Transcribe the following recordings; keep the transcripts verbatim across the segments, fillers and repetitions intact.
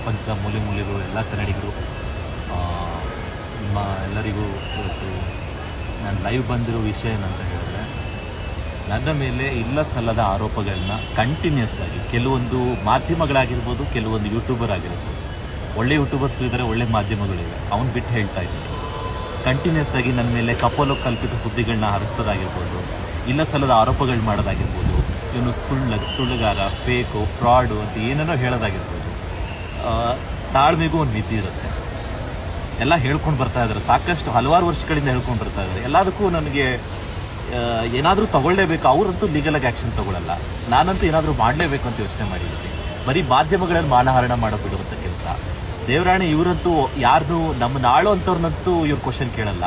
ಪ್ರಪಂಚದ ಮೂಲೆ ಮೂಲೆಗೂ ಎಲ್ಲ ಕನ್ನಡಿಗರು ನಿಮ್ಮ ಎಲ್ಲರಿಗೂ ಇವತ್ತು ನಾನು ಲೈವ್ ಬಂದಿರೋ ವಿಷಯ ಏನಂತ ಹೇಳಿದ್ರೆ, ನನ್ನ ಮೇಲೆ ಇಲ್ಲ ಸಲ್ಲದ ಆರೋಪಗಳನ್ನ ಕಂಟಿನ್ಯೂಸ್ ಆಗಿ ಕೆಲವೊಂದು ಮಾಧ್ಯಮಗಳಾಗಿರ್ಬೋದು, ಕೆಲವೊಂದು ಯೂಟ್ಯೂಬರ್ ಆಗಿರ್ಬೋದು, ಒಳ್ಳೆ ಯೂಟ್ಯೂಬರ್ಸು ಇದ್ದಾರೆ, ಒಳ್ಳೆ ಮಾಧ್ಯಮಗಳಿವೆ, ಅವ್ನು ಬಿಟ್ಟು ಹೇಳ್ತಾ ಇದ್ದೀನಿ. ಕಂಟಿನ್ಯೂಸ್ ಆಗಿ ನನ್ನ ಮೇಲೆ ಕಪೋಲ ಕಲ್ಪಿತ ಸುದ್ದಿಗಳನ್ನ ಹರಿಸೋದಾಗಿರ್ಬೋದು, ಇಲ್ಲ ಸಲ್ಲದ ಆರೋಪಗಳು ಮಾಡೋದಾಗಿರ್ಬೋದು, ಇವನು ಸುಳ್ಳು ಸುಳ್ಳುಗಾರ, ಫೇಕು, ಫ್ರಾಡು ಅಂತ ಏನೇನೋ ಹೇಳೋದಾಗಿರ್ಬೋದು. ತಾಳ್ಮೆಗೂ ಒಂದು ಮಿತಿ ಇರುತ್ತೆ. ಎಲ್ಲ ಹೇಳ್ಕೊಂಡು ಬರ್ತಾ ಇದ್ದಾರೆ, ಸಾಕಷ್ಟು ಹಲವಾರು ವರ್ಷಗಳಿಂದ ಹೇಳ್ಕೊಂಡು ಬರ್ತಾ ಇದ್ದಾರೆ. ಎಲ್ಲದಕ್ಕೂ ನನಗೆ ಏನಾದರೂ ತೊಗೊಳ್ಳೇಬೇಕು, ಅವರಂತೂ ಲೀಗಲಾಗಿ ಆ್ಯಕ್ಷನ್ ತೊಗೊಳ್ಳಲ್ಲ, ನಾನಂತೂ ಏನಾದರೂ ಮಾಡಲೇಬೇಕು ಅಂತ ಯೋಚನೆ ಮಾಡಿದ್ದೀನಿ. ಬರೀ ಮಾಧ್ಯಮಗಳಲ್ಲಿ ಮಾನಹರಣ ಮಾಡೋಬಿಡುವಂಥ ಕೆಲಸ. ದೇವರಾಣಿ ಇವರಂತೂ ಯಾರನ್ನೂ ನಮ್ಮ ನಾಳು ಅಂಥವ್ರನ್ನಂತೂ ಇವ್ರು ಕ್ವಶನ್ ಕೇಳಲ್ಲ.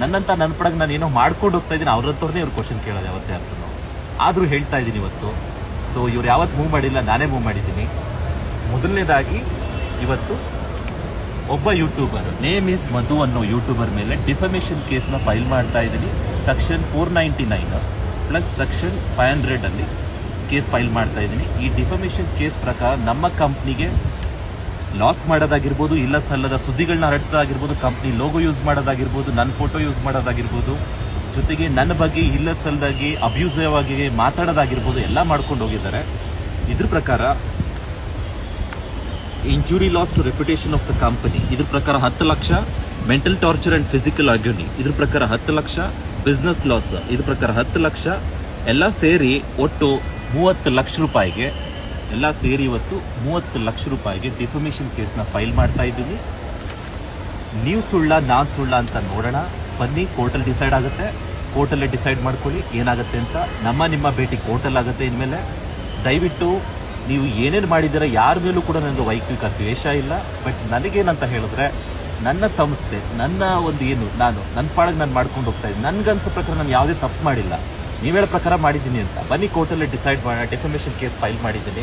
ನನ್ನಂತ ನನ್ನ ಪಡಗೆ ನಾನು ಏನೋ ಮಾಡ್ಕೊಂಡು ಹೋಗ್ತಾ ಇದ್ದೀನಿ, ಅವ್ರಂಥವ್ರನ್ನೇ ಇವ್ರು ಕ್ವಶನ್ ಕೇಳೋದು ಯಾವತ್ತೇ ಅರ್ಥ. ಆದರೂ ಹೇಳ್ತಾ ಇದ್ದೀನಿ ಇವತ್ತು. ಸೊ ಇವ್ರು ಯಾವತ್ತು ಮೂವ್ ಮಾಡಿಲ್ಲ, ನಾನೇ ಮೂವ್ ಮಾಡಿದ್ದೀನಿ. ಮೊದಲನೇದಾಗಿ ಇವತ್ತು ಒಬ್ಬ ಯೂಟ್ಯೂಬರ್ ನೇಮ್ ಈಸ್ ಮಧು ಅನ್ನೋ ಯೂಟ್ಯೂಬರ್ ಮೇಲೆ ಡಿಫಮೇಷನ್ ಕೇಸನ್ನ ಫೈಲ್ ಮಾಡ್ತಾ ಇದ್ದೀನಿ. Section four ninety nine plus section five ಹಂಡ್ರೆಡಲ್ಲಿ ಕೇಸ್ ಫೈಲ್ ಮಾಡ್ತಾ ಇದ್ದೀನಿ. ಈ ಡಿಫಮೇಷನ್ ಕೇಸ್ ಪ್ರಕಾರ ನಮ್ಮ ಕಂಪ್ನಿಗೆ ಲಾಸ್ ಮಾಡೋದಾಗಿರ್ಬೋದು, ಇಲ್ಲ ಸಲ್ಲದ ಸುದ್ದಿಗಳನ್ನ ಹರಡ್ಸೋದಾಗಿರ್ಬೋದು, ಕಂಪ್ನಿ ಲೋಗೋ ಯೂಸ್ ಮಾಡೋದಾಗಿರ್ಬೋದು, ನನ್ನ ಫೋಟೋ ಯೂಸ್ ಮಾಡೋದಾಗಿರ್ಬೋದು, ಜೊತೆಗೆ ನನ್ನ ಬಗ್ಗೆ ಇಲ್ಲ ಸಲ್ಲದಾಗಿ ಅಬ್ಯೂಸಿವ್ ಆಗಿ ಮಾತಾಡೋದಾಗಿರ್ಬೋದು ಎಲ್ಲ ಮಾಡ್ಕೊಂಡು ಹೋಗಿದ್ದಾರೆ. ಇದ್ರ ಪ್ರಕಾರ injury loss to reputation of the company ಇದ್ರ ಪ್ರಕಾರ ಹತ್ತು lakh, mental torture and physical ಅಗ್ಯೂನಿ ಇದ್ರ ಪ್ರಕಾರ ಹತ್ತು ಲಕ್ಷ, ಬಿಸ್ನೆಸ್ ಲಾಸ್ ಇದ್ರ ಪ್ರಕಾರ ಹತ್ತು ಲಕ್ಷ, ಎಲ್ಲ ಸೇರಿ ಒಟ್ಟು ಮೂವತ್ತು ಲಕ್ಷ ರೂಪಾಯಿಗೆ ಎಲ್ಲ ಸೇರಿ ಇವತ್ತು ಮೂವತ್ತು ಲಕ್ಷ ರೂಪಾಯಿಗೆ ಡಿಫಮೇಷನ್ ಕೇಸನ್ನ ಫೈಲ್ ಮಾಡ್ತಾ ಇದ್ದೀನಿ. ನೀವು ಸುಳ್ಳ ನಾನು ಸುಳ್ಳ ಅಂತ ನೋಡೋಣ ಬನ್ನಿ, ಕೋರ್ಟಲ್ಲಿ ಡಿಸೈಡ್ ಆಗುತ್ತೆ. ಕೋರ್ಟಲ್ಲೇ ಡಿಸೈಡ್ ಮಾಡ್ಕೊಳ್ಳಿ ಏನಾಗುತ್ತೆ ಅಂತ. ನಮ್ಮ ನಿಮ್ಮ ಭೇಟಿ ಕೋರ್ಟಲ್ಲಿ ಆಗುತ್ತೆ. ಇನ್ಮೇಲೆ ದಯವಿಟ್ಟು ನೀವು ಏನೇನು ಮಾಡಿದ್ದೀರ ಯಾರ ಮೇಲೂ ಕೂಡ ನನಗೆ ವೈಯಕ್ತಿಕ ದ್ವೇಷ ಇಲ್ಲ. ಬಟ್ ನನಗೇನಂತ ಹೇಳಿದ್ರೆ, ನನ್ನ ಸಂಸ್ಥೆ, ನನ್ನ ಒಂದು ಏನು ನಾನು ನನ್ನ ಪಾಡಿಗೆ ನಾನು ಮಾಡ್ಕೊಂಡು ಹೋಗ್ತಾ ಇದ್ದೀನಿ. ನನಗನ್ಸೋ ಪ್ರಕಾರ ನಾನು ಯಾವುದೇ ತಪ್ಪು ಮಾಡಿಲ್ಲ, ನೀವೇಳ ಪ್ರಕಾರ ಮಾಡಿದ್ದೀನಿ ಅಂತ ಬನ್ನಿ ಕೋರ್ಟಲ್ಲೇ ಡಿಸೈಡ್ ಮಾಡೋಣ. ಡಿಫಮೇಷನ್ ಕೇಸ್ ಫೈಲ್ ಮಾಡಿದ್ದೀನಿ.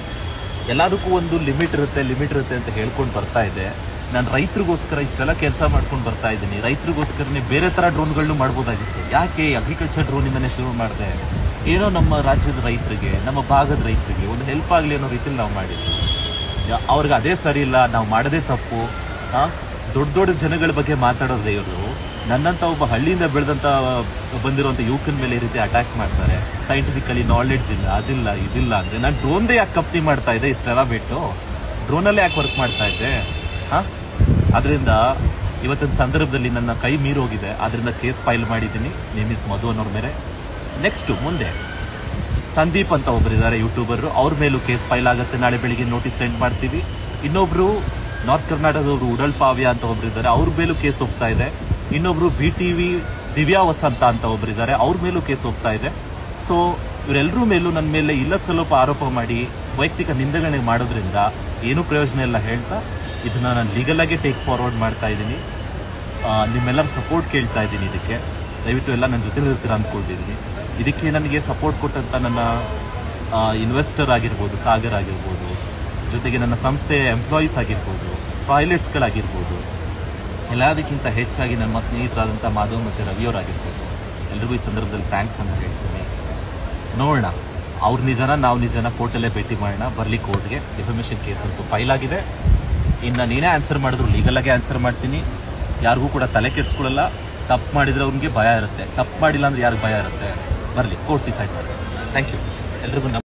ಎಲ್ಲದಕ್ಕೂ ಒಂದು ಲಿಮಿಟ್ ಇರುತ್ತೆ, ಲಿಮಿಟ್ ಇರುತ್ತೆ ಅಂತ ಹೇಳ್ಕೊಂಡು ಬರ್ತಾ ಇದೆ. ನಾನು ರೈತರಿಗೋಸ್ಕರ ಇಷ್ಟೆಲ್ಲ ಕೆಲಸ ಮಾಡ್ಕೊಂಡು ಬರ್ತಾ ಇದ್ದೀನಿ. ರೈತರಿಗೋಸ್ಕರನೇ ಬೇರೆ ಥರ ಡ್ರೋನ್ಗಳನ್ನು ಮಾಡ್ಬೋದಾಗಿತ್ತು. ಯಾಕೆ ಅಗ್ರಿಕಲ್ಚರ್ ಡ್ರೋನಿಂದನೇ ಶುರು ಮಾಡಿದೆ? ಏನೋ ನಮ್ಮ ರಾಜ್ಯದ ರೈತರಿಗೆ, ನಮ್ಮ ಭಾಗದ ರೈತರಿಗೆ ಒಂದು ಹೆಲ್ಪ್ ಆಗಲಿ ಅನ್ನೋ ರೀತಿಯಲ್ಲಿ ನಾವು ಮಾಡಿದ್ವಿ. ಅವ್ರಿಗೆ ಅದೇ ಸರಿ ಇಲ್ಲ, ನಾವು ಮಾಡೋದೇ ತಪ್ಪು. ದೊಡ್ಡ ದೊಡ್ಡ ಜನಗಳ ಬಗ್ಗೆ ಮಾತಾಡೋದೇ ಇವರು. ನನ್ನಂಥ ಒಬ್ಬ ಹಳ್ಳಿಯಿಂದ ಬೆಳೆದಂಥ ಬಂದಿರುವಂಥ ಯುವಕನ ಮೇಲೆ ಈ ರೀತಿ ಅಟ್ಯಾಕ್ ಮಾಡ್ತಾರೆ. ಸೈಂಟಿಫಿಕಲಿ ನಾಲೆಡ್ಜ್ ಇಲ್ಲ, ಅದಿಲ್ಲ ಇದಿಲ್ಲ ಅಂದರೆ ನಾನು ಡ್ರೋನ್ದೇ ಯಾಕೆ ಕಂಪ್ನಿ ಮಾಡ್ತಾಯಿದ್ದೆ? ಇಷ್ಟೆಲ್ಲ ಬಿಟ್ಟು ಡ್ರೋನಲ್ಲೇ ಯಾಕೆ ವರ್ಕ್ ಮಾಡ್ತಾಯಿದ್ದೆ? ಹಾಂ, ಆದ್ದರಿಂದ ಇವತ್ತಿನ ಸಂದರ್ಭದಲ್ಲಿ ನನ್ನ ಕೈ ಮೀರೋಗಿದೆ. ಆದ್ದರಿಂದ ಕೇಸ್ ಫೈಲ್ ಮಾಡಿದ್ದೀನಿ ನೇಮ್ ಈಸ್ ಮಧು ಅನ್ನೋರ ಮೇಲೆ. ನೆಕ್ಸ್ಟು ಮುಂದೆ ಸಂದೀಪ್ ಅಂತ ಒಬ್ಬರಿದ್ದಾರೆ ಯೂಟ್ಯೂಬರು, ಅವ್ರ ಮೇಲೂ ಕೇಸ್ ಫೈಲ್ ಆಗುತ್ತೆ. ನಾಳೆ ಬೆಳಿಗ್ಗೆ ನೋಟಿಸ್ ಸೆಂಡ್ ಮಾಡ್ತೀವಿ. ಇನ್ನೊಬ್ಬರು ನಾರ್ತ್ ಕರ್ನಾಟಕದವರು ಉಡಲ್ಪಾವ್ಯ ಅಂತ ಒಬ್ಬರಿದ್ದಾರೆ, ಅವ್ರ ಮೇಲೂ ಕೇಸ್ ಹೋಗ್ತಾ ಇದೆ. ಇನ್ನೊಬ್ಬರು B T V Divya Vasantha ಅಂತ ಒಬ್ಬರಿದ್ದಾರೆ, ಅವ್ರ ಮೇಲೂ ಕೇಸ್ ಹೋಗ್ತಾ ಇದೆ. ಸೊ ಇವರೆಲ್ಲರೂ ಮೇಲೂ ನನ್ನ ಮೇಲೆ ಇಲ್ಲ ಸ್ವಲ್ಪ ಆರೋಪ ಮಾಡಿ ವೈಯಕ್ತಿಕ ನಿಂದನೆ ಮಾಡೋದ್ರಿಂದ ಏನೂ ಪ್ರಯೋಜನ ಇಲ್ಲ ಹೇಳ್ತಾ ಇದನ್ನು ನಾನು ಲೀಗಲಾಗಿ ಟೇಕ್ ಫಾರ್ವರ್ಡ್ ಮಾಡ್ತಾ ಇದ್ದೀನಿ. ನಿಮ್ಮೆಲ್ಲರ ಸಪೋರ್ಟ್ ಕೇಳ್ತಾ ಇದ್ದೀನಿ ಇದಕ್ಕೆ. ದಯವಿಟ್ಟು ಎಲ್ಲ ನನ್ನ ಜೊತೆ ಇರ್ತೀರ ಅಂದ್ಕೊಂಡಿದ್ದೀನಿ. ಇದಕ್ಕೆ ನನಗೆ ಸಪೋರ್ಟ್ ಕೊಟ್ಟಂಥ ನನ್ನ ಇನ್ವೆಸ್ಟರ್ ಆಗಿರ್ಬೋದು, ಸಾಗರ್ ಆಗಿರ್ಬೋದು, ಜೊತೆಗೆ ನನ್ನ ಸಂಸ್ಥೆಯ ಎಂಪ್ಲಾಯೀಸ್ ಆಗಿರ್ಬೋದು, ಪೈಲಟ್ಸ್ಗಳಾಗಿರ್ಬೋದು, ಎಲ್ಲದಕ್ಕಿಂತ ಹೆಚ್ಚಾಗಿ ನಮ್ಮ ಸ್ನೇಹಿತರಾದಂಥ ಮಾಧವ್ ಮತ್ತು ರವಿಯವರಾಗಿರ್ಬೋದು, ಎಲ್ರಿಗೂ ಈ ಸಂದರ್ಭದಲ್ಲಿ ಥ್ಯಾಂಕ್ಸ್ ಅಂತ ಹೇಳ್ತೀನಿ. ನೋಡೋಣ ಅವ್ರ ನಿಜನ ನಾವು ನಿಜನ, ಕೋರ್ಟಲ್ಲೇ ಭೇಟಿ ಮಾಡೋಣ. ಬರಲಿ ಕೋರ್ಟ್ಗೆ. ಡಿಫಮೇಷನ್ ಕೇಸ್ ಅಂತೂ ಫೈಲ್ ಆಗಿದೆ. ಇನ್ನು ನೀನೇ ಆನ್ಸರ್ ಮಾಡಿದ್ರು ಲೀಗಲಾಗೆ ಆನ್ಸರ್ ಮಾಡ್ತೀನಿ. ಯಾರಿಗೂ ಕೂಡ ತಲೆ ಕೆಡಿಸ್ಕೊಳ್ಳಲ್ಲ. ತಪ್ಪು ಮಾಡಿದರೆ ಅವ್ನಿಗೆ ಭಯ ಇರುತ್ತೆ, ತಪ್ಪು ಮಾಡಿಲ್ಲ ಅಂದರೆ ಯಾರಿಗೆ ಭಯ ಇರುತ್ತೆ? ಬರಲಿ ಕೋರ್ಟ್ ಡಿಸೈಡ್ ಮಾಡಿ. ಥ್ಯಾಂಕ್ ಯು ಎಲ್ರಿಗೂ.